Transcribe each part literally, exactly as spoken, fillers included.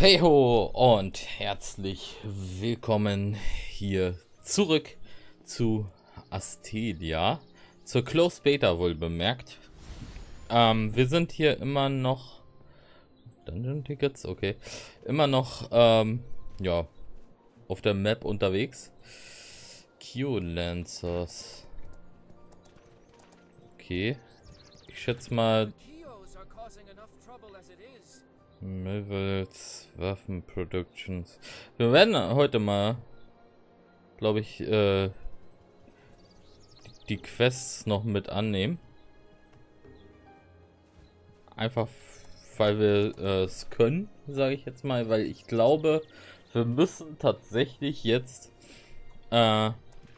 Hey ho und herzlich willkommen hier zurück zu Astellia, zur Closed Beta wohl bemerkt. Ähm, wir sind hier immer noch Dungeon Tickets, okay, immer noch ähm, ja auf der Map unterwegs. Q-Lancers. Okay, ich schätze mal. Mevels Waffenproductions. Wir werden heute mal, glaube ich, äh, die Quests noch mit annehmen. Einfach, weil wir äh, es können, sage ich jetzt mal, weil ich glaube, wir müssen tatsächlich jetzt äh,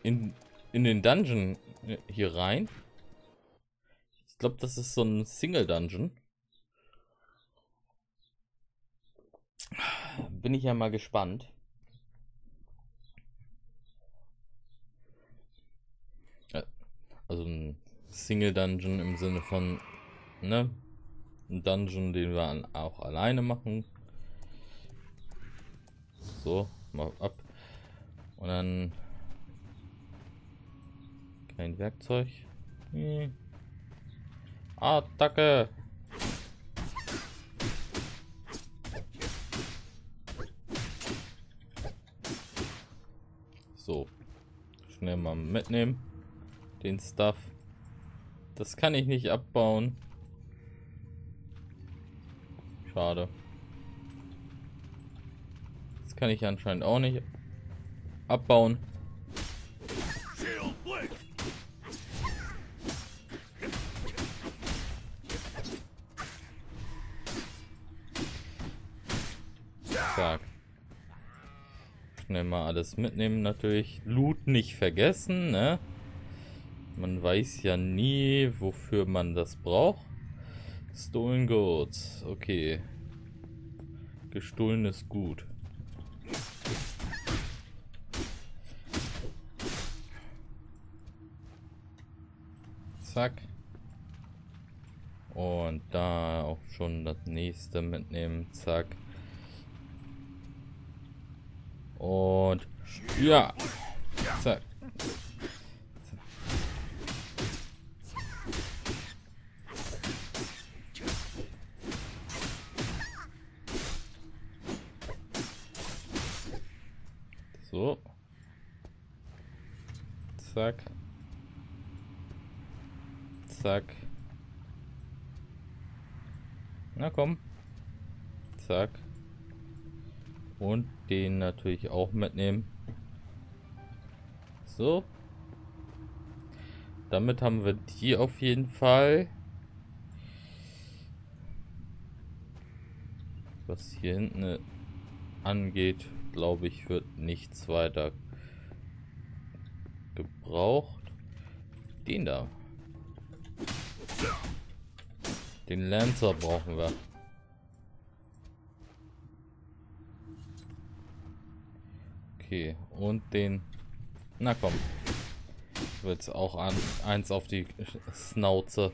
in, in den Dungeon hier rein. Ich glaube, das ist so ein Single Dungeon. Bin ich ja mal gespannt. Also ein Single Dungeon im Sinne von, ne? Ein Dungeon, den wir an, auch alleine machen. So, mal ab. Und dann kein Werkzeug. Hm. Attacke! So, schnell mal mitnehmen, den Stuff. Das kann ich nicht abbauen. Schade. Das kann ich anscheinend auch nicht abbauen. Zack. Schnell mal alles mitnehmen, natürlich. Loot nicht vergessen, ne? Man weiß ja nie, wofür man das braucht. Stolen Goods, okay. Gestohlenes Gut. Zack. Und da auch schon das nächste mitnehmen, zack. Und ja, zack. So, zack, zack. Na komm, zack. Und den natürlich auch mitnehmen. So. Damit haben wir die auf jeden Fall. Was hier hinten angeht, glaube ich, wird nichts weiter gebraucht. Den da. Den Lancer brauchen wir. Okay, und den, na komm, wird's auch an, eins auf die Schnauze.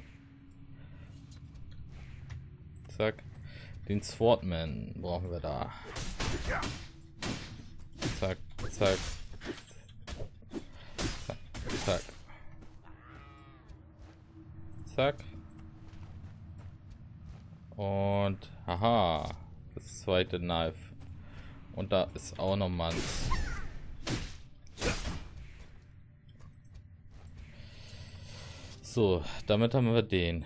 Zack, den Swordman brauchen wir da. Zack, zack, zack, zack, zack. Und haha, das zweite Knife. Und da ist auch noch mal. So, damit haben wir den.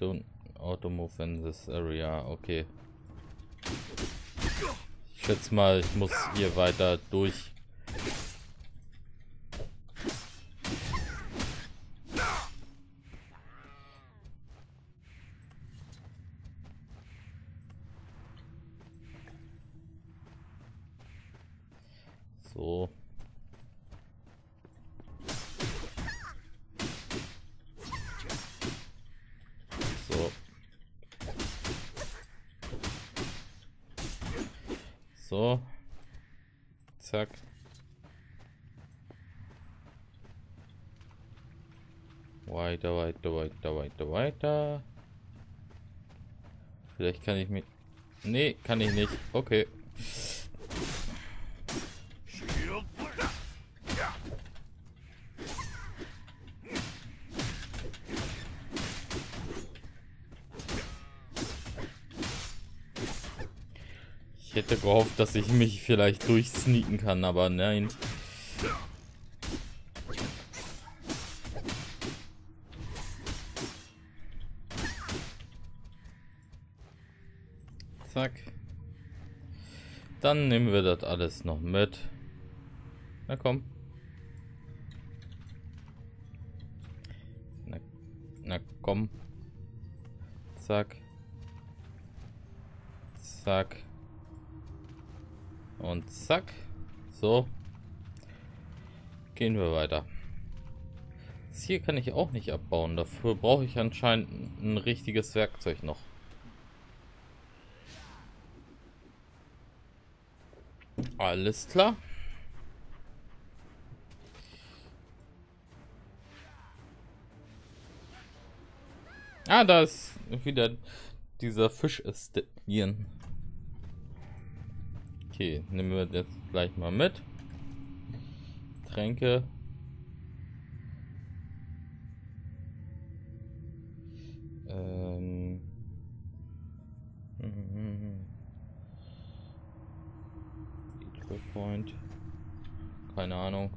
Don't automove in this area. Okay. Ich schätze mal, ich muss hier weiter durch. So. So. So. Zack. Weiter, weiter, weiter, weiter, weiter. Vielleicht kann ich mich... Nee, kann ich nicht. Okay. Ich hätte gehofft, dass ich mich vielleicht durchsneaken kann, aber nein. Zack. Dann nehmen wir das alles noch mit. Na komm. Na, na komm. Zack. Zack. Und zack. So. Gehen wir weiter. Das hier kann ich auch nicht abbauen. Dafür brauche ich anscheinend ein richtiges Werkzeug noch. Alles klar. Ah, da ist wieder dieser Fisch ist hier. Okay, nehmen wir das gleich mal mit. Tränke. Ähm. Point. Keine Ahnung.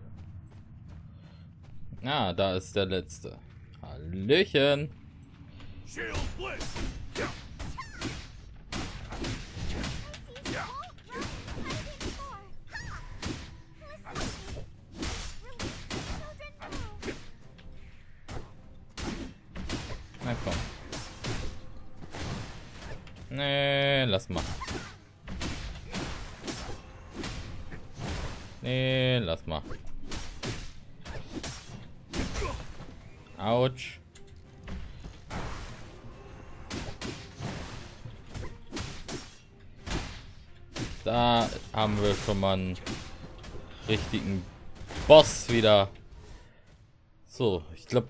Ah, da ist der letzte. Hallöchen. Na komm. Nee, lass mal. Nee, lass mal. Autsch. Da haben wir schon mal einen richtigen Boss wieder. So, ich glaube,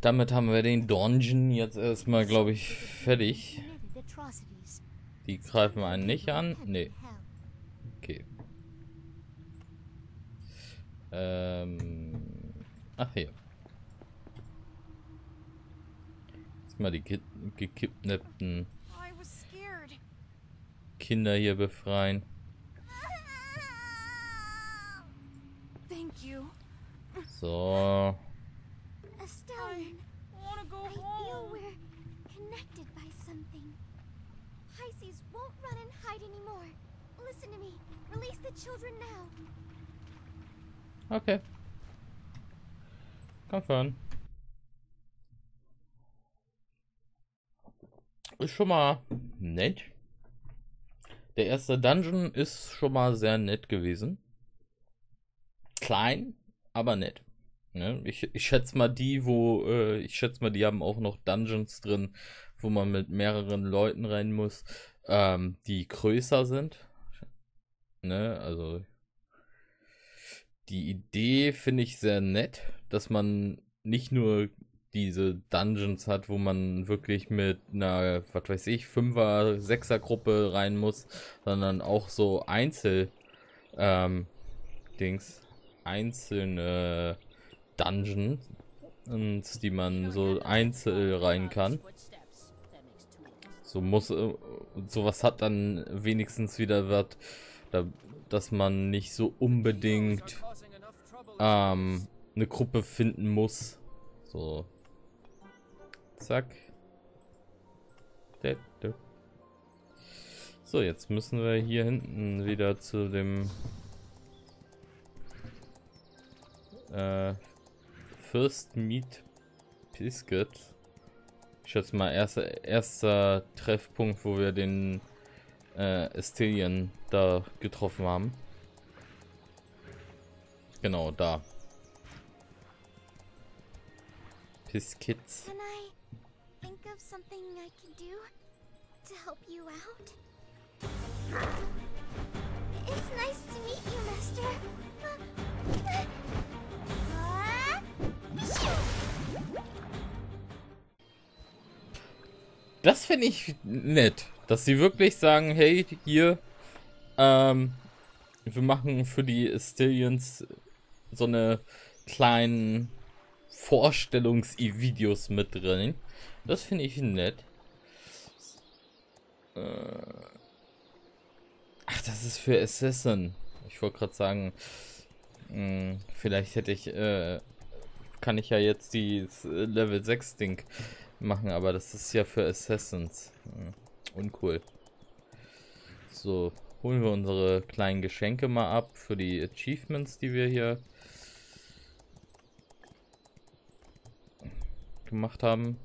damit haben wir den Dungeon jetzt erstmal, glaube ich, fertig. Die greifen einen nicht an. Nee. Okay. Ähm. Ach hier. Jetzt mal die gekidnappten Kinder hier befreien. So. Okay. Confirm. Ist schon mal nett. Der erste Dungeon ist schon mal sehr nett gewesen. Klein, aber nett. Ne? Ich, ich schätze mal die, wo, äh, ich schätze mal, die haben auch noch Dungeons drin, wo man mit mehreren Leuten rein muss, ähm, die größer sind. Ne? Also die Idee finde ich sehr nett, dass man nicht nur diese Dungeons hat, wo man wirklich mit einer, was weiß ich, Fünfer-, Sechser-Gruppe rein muss, sondern auch so Einzel, ähm, Dings, einzelne Dungeons, die man so einzeln rein kann. So muss, sowas hat dann wenigstens wieder was, dass man nicht so unbedingt ähm, eine Gruppe finden muss. So. Zack. So, jetzt müssen wir hier hinten wieder zu dem äh, First Meat Biscuit. Ich schätze mal, erster, erster Treffpunkt, wo wir den Äh, Astellia da getroffen haben. Genau, da. Biscuits. Das finde ich nett, dass sie wirklich sagen, hey, hier, ähm, wir machen für die Astellians so eine kleinen Vorstellungs-Videos mit drin. Das finde ich nett. Äh Ach, das ist für Assassin. Ich wollte gerade sagen, mh, vielleicht hätte ich, äh, kann ich ja jetzt die Level sechs Ding machen, aber das ist ja für Assassins. Hm, uncool. So, holen wir unsere kleinen Geschenke mal ab für die Achievements, die wir hier gemacht haben.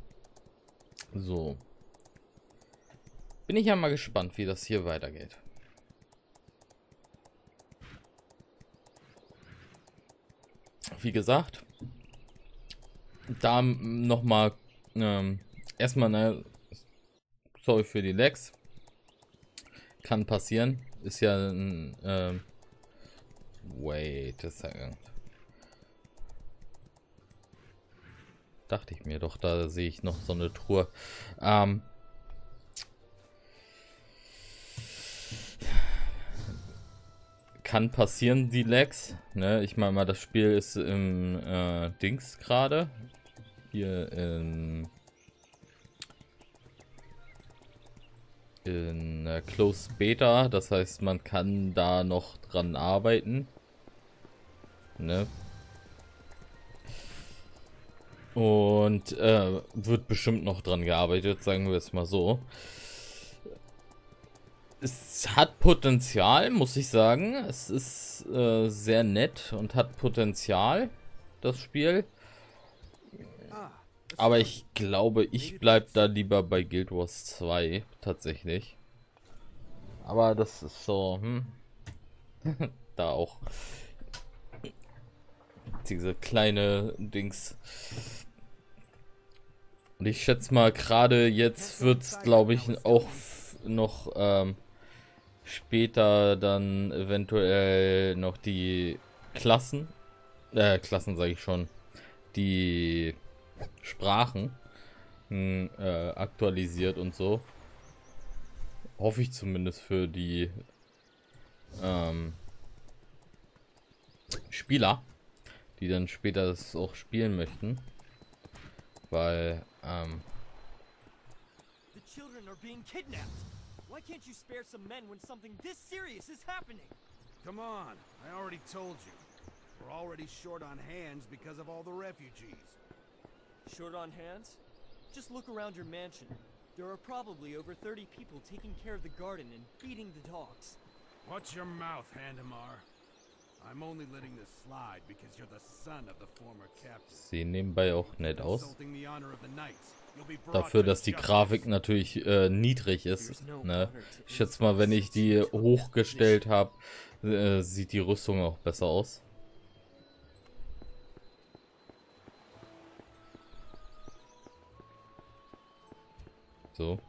So. Bin ich ja mal gespannt, wie das hier weitergeht. Wie gesagt, da nochmal Ähm, erstmal, ne, sorry für die Lags. Kann passieren. Ist ja ein, ähm, wait a second. Dachte ich mir doch, da sehe ich noch so eine Truhe. Ähm, kann passieren, die Lags. Ne, ich meine mal, das Spiel ist im, äh, Dings gerade. Hier in, in uh, Closed Beta, das heißt, man kann da noch dran arbeiten. Ne? Und äh, wird bestimmt noch dran gearbeitet, sagen wir es mal so. Es hat Potenzial, muss ich sagen. Es ist äh, sehr nett und hat Potenzial, das Spiel. Aber ich glaube, ich bleibe da lieber bei Guild Wars zwei, tatsächlich. Aber das ist so, hm. Da auch. Diese kleine Dings. Und ich schätze mal, gerade jetzt wird es, glaube ich, auch noch ähm, später dann eventuell noch die Klassen. Äh, Klassen sage ich schon. Die Sprachen mh, äh, aktualisiert und so. Hoffe ich zumindest für die ähm, Spieler, die dann später das auch spielen möchten. Weil ähm, short on hands? Just look around your mansion. There are probably over thirty people taking care of the garden and feeding the dogs. Watch your mouth, Handamar. I'm only letting this slide because you're the son of the former captain. Sehen nebenbei auch nett aus. Dafür, dass die Grafik natürlich äh, niedrig ist. Ne? Ich schätze mal, wenn ich die hochgestellt habe, äh, sieht die Rüstung auch besser aus. So. So.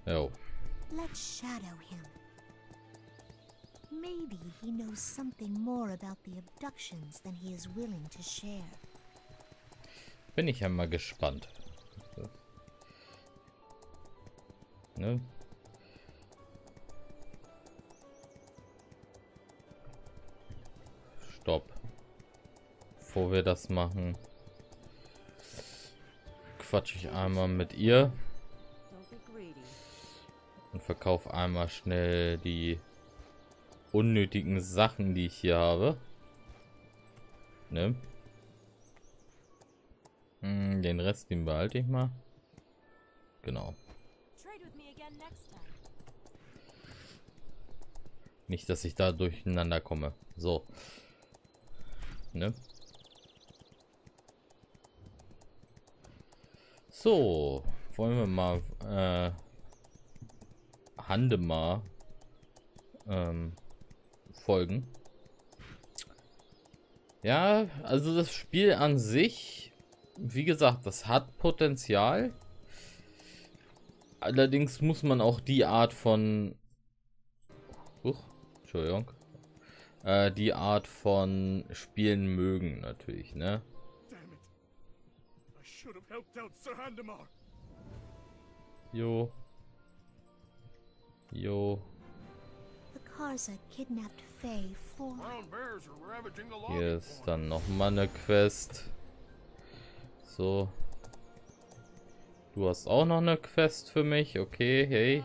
Oh. Let's shadow him. Maybe he knows something more about the abductions than he is willing to share. Bin ich ja mal gespannt. Ne? Stopp. Bevor wir das machen, quatsch ich einmal mit ihr. Und verkaufe einmal schnell die unnötigen Sachen, die ich hier habe. Ne? Hm, den Rest, den behalte ich mal. Genau. Nicht, dass ich da durcheinander komme. So. Ne? So. Wollen wir mal äh, Handamar ähm, folgen. Ja, also das Spiel an sich, wie gesagt, das hat Potenzial. Allerdings muss man auch die Art von... Huch, Entschuldigung. Äh, die Art von Spielen mögen natürlich, ne? Jo. Jo. Hier ist dann nochmal eine Quest. So. Du hast auch noch eine Quest für mich. Okay, hey.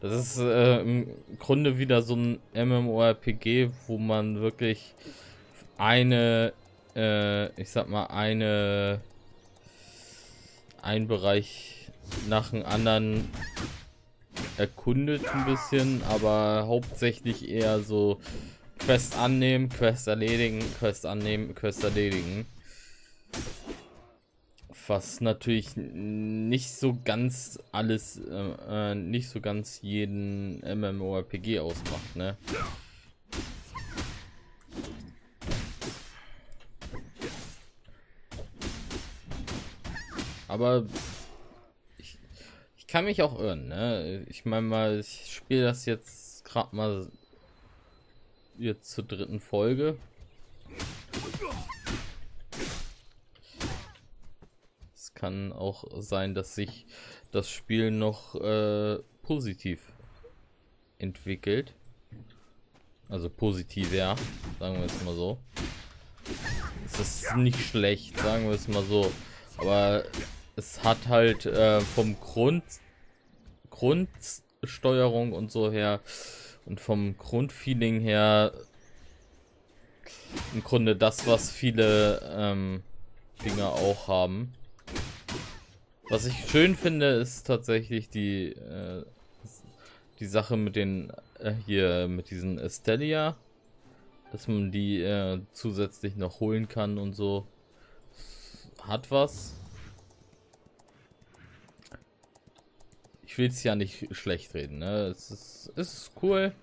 Das ist äh, im Grunde wieder so ein MMORPG, wo man wirklich eine, äh, ich sag mal, eine, einen Bereich nach dem anderen erkundet ein bisschen, aber hauptsächlich eher so Quest annehmen, Quest erledigen, Quest annehmen, Quest erledigen. Was natürlich nicht so ganz alles, äh, nicht so ganz jeden MMORPG ausmacht, ne? Aber ich, ich kann mich auch irren, ne? Ich meine mal, ich spiele das jetzt gerade mal jetzt zur dritten Folge. Kann auch sein, dass sich das Spiel noch äh, positiv entwickelt. Also positiver, sagen wir es mal so. Es ist nicht schlecht, sagen wir es mal so. Aber es hat halt äh, vom Grund, Grundsteuerung und so her und vom Grundfeeling her im Grunde das, was viele ähm, Dinger auch haben. Was ich schön finde, ist tatsächlich die äh, die Sache mit den äh, hier mit diesen Astellia, dass man die äh, zusätzlich noch holen kann und so. Hat was. Ich will es ja nicht schlecht reden, ne? Es ist, es ist cool.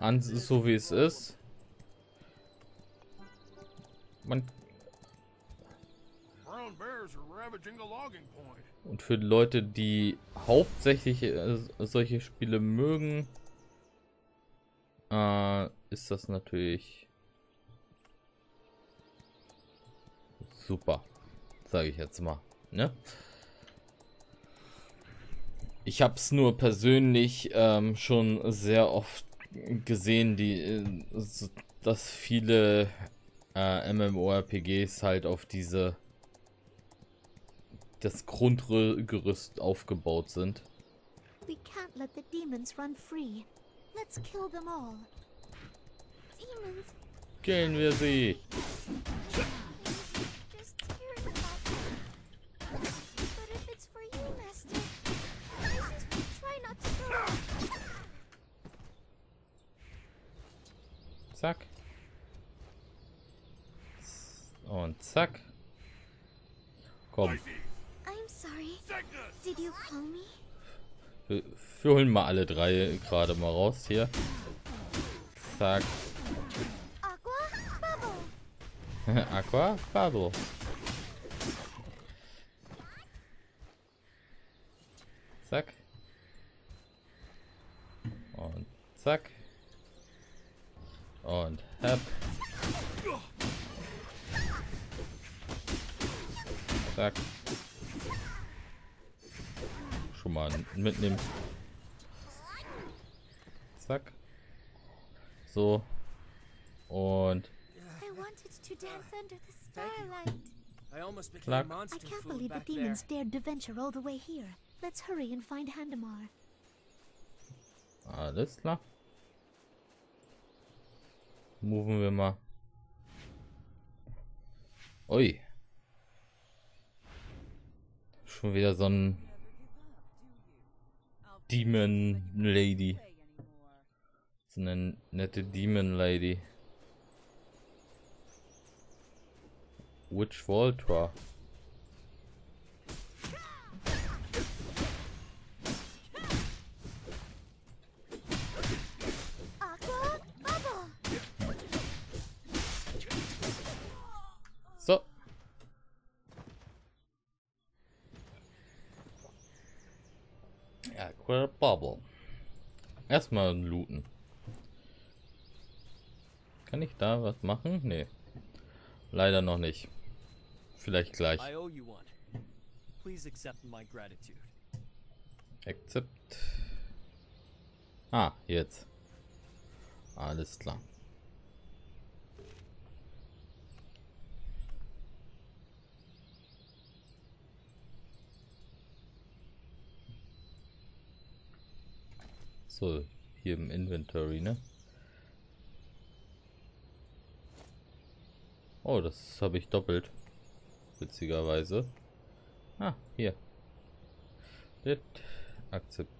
An ist so wie es ist. Man Und für Leute, die hauptsächlich äh, solche Spiele mögen, äh, ist das natürlich super, sage ich jetzt mal. Ne? Ich habe es nur persönlich ähm, schon sehr oft gesehen, die, äh, dass viele äh, MMORPGs halt auf diese das Grundgerüst aufgebaut sind. Killen wir sie. Zack. Und zack. Komm. Wir, wir holen mal alle drei gerade mal raus hier. Zack. Aqua Bubble. Aqua Bubble. Zack. Und zack. Und hab. Zack. Mal mitnehmen. Zack. So. Und klack. Alles klar. Moven wir mal. Ui. Schon wieder so ein Demon Lady. So eine nette Demon Lady. Witch Voltra. Aqua Bubble. Erstmal looten. Kann ich da was machen? Nee. Leider noch nicht. Vielleicht gleich. Accept. Ah, jetzt. Alles klar. So, hier im Inventory, ne? Oh, das habe ich doppelt. Witzigerweise. Ah, hier. Dit. Akzept.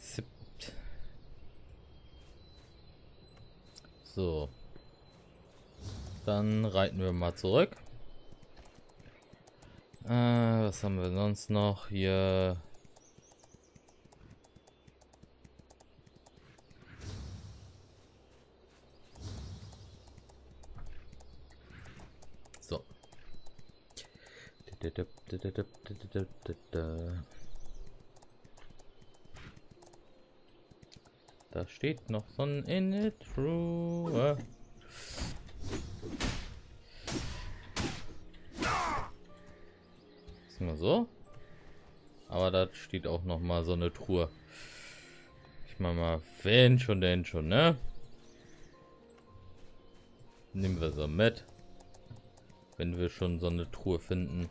Zipt. So. Dann reiten wir mal zurück. Äh, was haben wir sonst noch hier? Da steht noch so ein Init-Ruhe. Ist mal so. Aber da steht auch noch mal so eine Truhe. Ich meine mal, wenn schon, denn schon, ne? Nehmen wir so mit. Wenn wir schon so eine Truhe finden.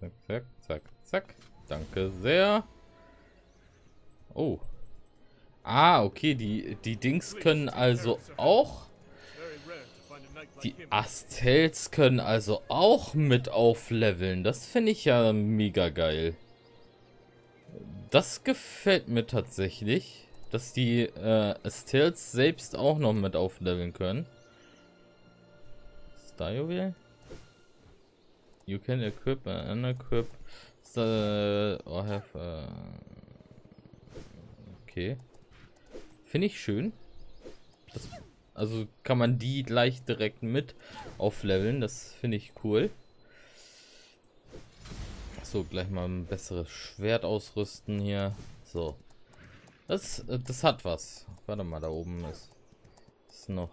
Zack, zack, zack, zack. Danke sehr. Oh. Ah, okay, die, die Dings können also auch... Die Astells können also auch mit aufleveln. Das finde ich ja mega geil. Das gefällt mir tatsächlich, dass die äh, Astells selbst auch noch mit aufleveln können. Style? You can equip and unequip. Uh, or have, uh okay. Finde ich schön. Das, also kann man die gleich direkt mit aufleveln. Das finde ich cool. So, gleich mal ein besseres Schwert ausrüsten hier. So. Das, das hat was. Warte mal, da oben ist, ist noch...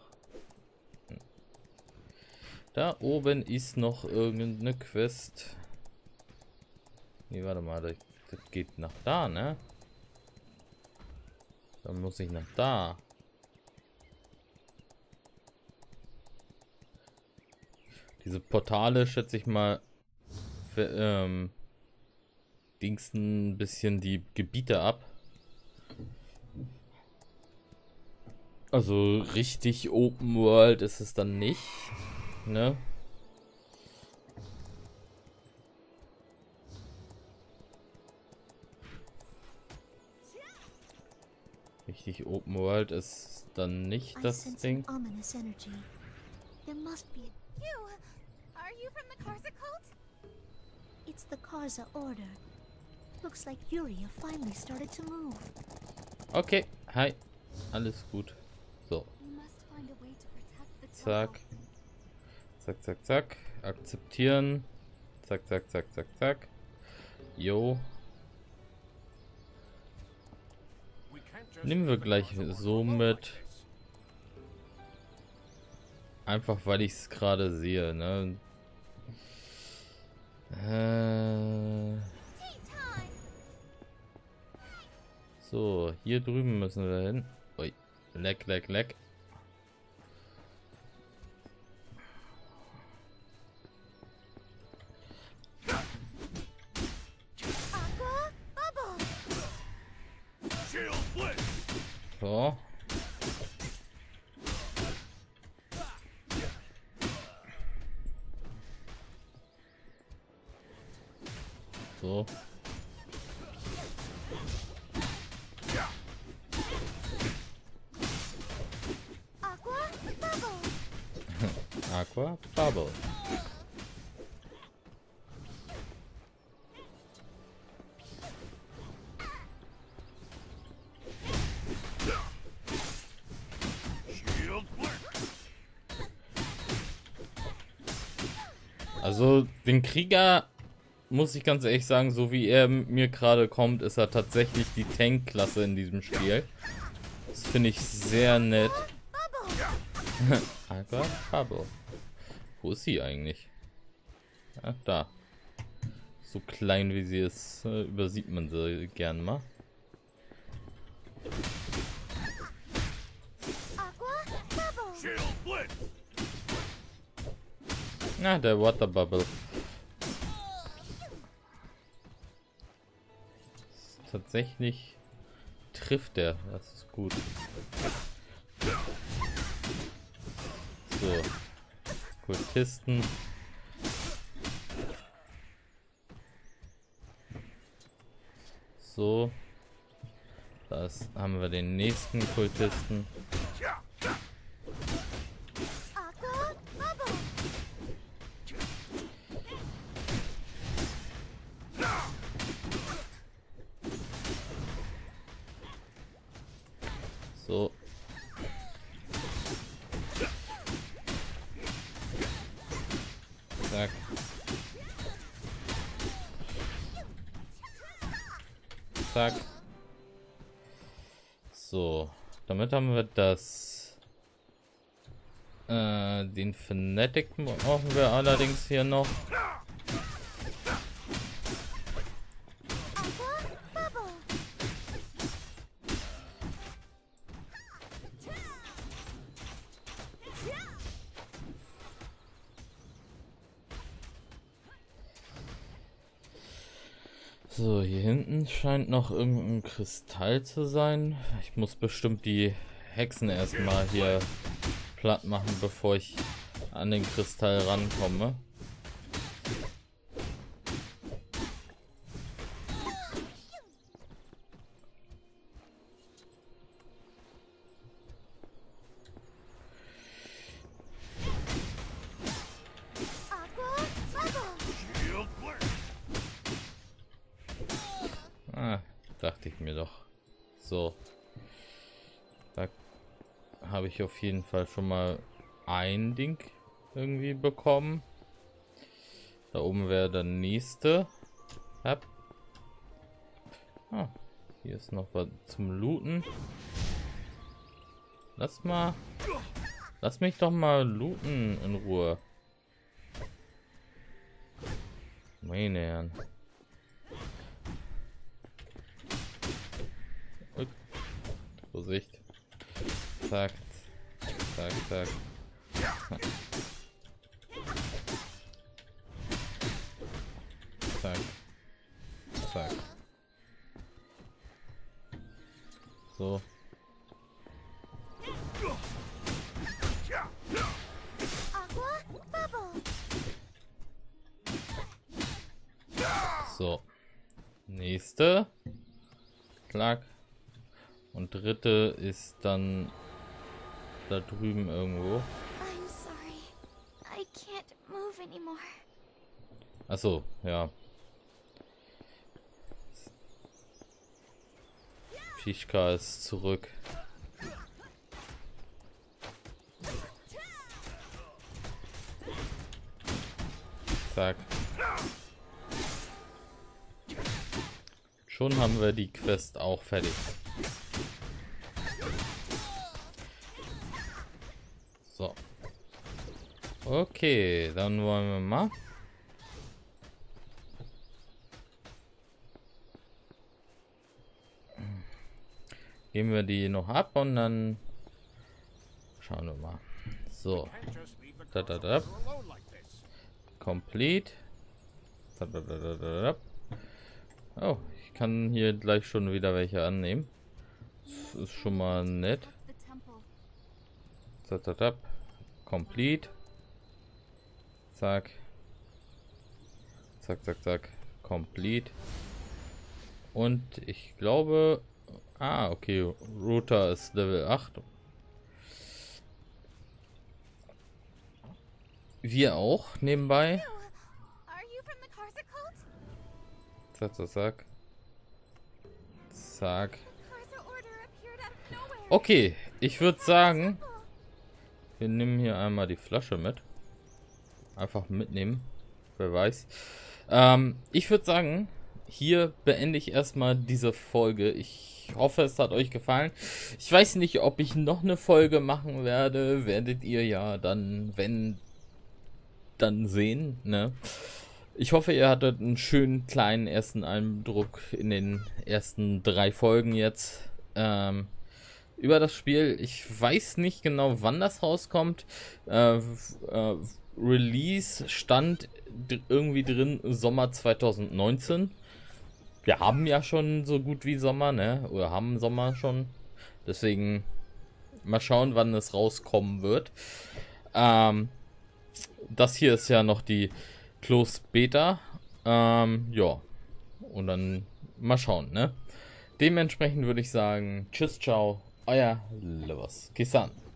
Da oben ist noch irgendeine Quest. Nee, warte mal, das, das geht nach da, ne? Dann muss ich nach da. Diese Portale, schätze ich mal, für, ähm, dingsen ein bisschen die Gebiete ab. Also richtig Open World ist es dann nicht. Ne? Richtig Open World ist dann nicht das Ding. Okay, hi. Alles gut. So. Zack. Zack, zack, zack. Akzeptieren. Zack, zack, zack, zack, zack. Jo. Nehmen wir gleich so mit. Einfach, weil ich es gerade sehe, ne? Äh. So, hier drüben müssen wir hin. Ui. Leck, leck, leck. So. So. Aqua Bubble. Aqua Bubble. Also den Krieger, muss ich ganz ehrlich sagen, so wie er mir gerade kommt, ist er tatsächlich die Tank-Klasse in diesem Spiel. Das finde ich sehr nett. Aqua Bubble. Wo ist sie eigentlich? Ach, da. So klein wie sie ist, übersieht man sie gern mal. Na, der Water Bubble. Tatsächlich trifft er. Das ist gut. So. Kultisten. So. Das haben wir den nächsten Kultisten. So. Zack. Zack. So. Damit haben wir das. Äh, den Fanatic brauchen wir allerdings hier noch. So, hier hinten scheint noch irgendein Kristall zu sein. Ich muss bestimmt die Hexen erstmal hier platt machen, bevor ich an den Kristall rankomme. Dachte ich mir doch. So. Da habe ich auf jeden Fall schon mal ein Ding irgendwie bekommen. Da oben wäre der nächste. Hab. Ah, hier ist noch was zum Looten. Lass mal. Lass mich doch mal looten in Ruhe. Meine Herren. Vorsicht. Zack. Zack, zack. Zack. Zack. So. So. Nächste. Klack. Und dritte ist dann da drüben irgendwo. Achso, ja. Pischka ist zurück. Zack. Schon haben wir die Quest auch fertig. So. Okay, dann wollen wir mal. Geben wir die noch ab und dann schauen wir mal. So. Da, da, da. Complete. Da, da, da, da, da. Oh, ich kann hier gleich schon wieder welche annehmen. Das ist schon mal nett. Tap, tap, tap. Complete. Zack. Zack, zack, zack. Complete. Und ich glaube... Ah, okay. Router ist Level acht. Wir auch, nebenbei. Zack, zack, zack. Zack. Okay, ich würde sagen... Wir nehmen hier einmal die Flasche mit. Einfach mitnehmen. wer weiß. Ähm, ich würde sagen, hier beende ich erstmal diese Folge. Ich hoffe, es hat euch gefallen. Ich weiß nicht, ob ich noch eine Folge machen werde. Werdet ihr ja dann, wenn, dann sehen, ne? Ich hoffe, ihr hattet einen schönen kleinen ersten Eindruck in den ersten drei Folgen jetzt. Ähm, über das Spiel. Ich weiß nicht genau, wann das rauskommt. Äh, äh, Release stand irgendwie drin Sommer zweitausendneunzehn. Wir haben ja schon so gut wie Sommer, ne? Oder haben Sommer schon. Deswegen mal schauen, wann es rauskommen wird. Ähm, das hier ist ja noch die Closed Beta. Ähm, ja. Und dann mal schauen, ne? Dementsprechend würde ich sagen, tschüss, ciao, euer Lovers. Kisan.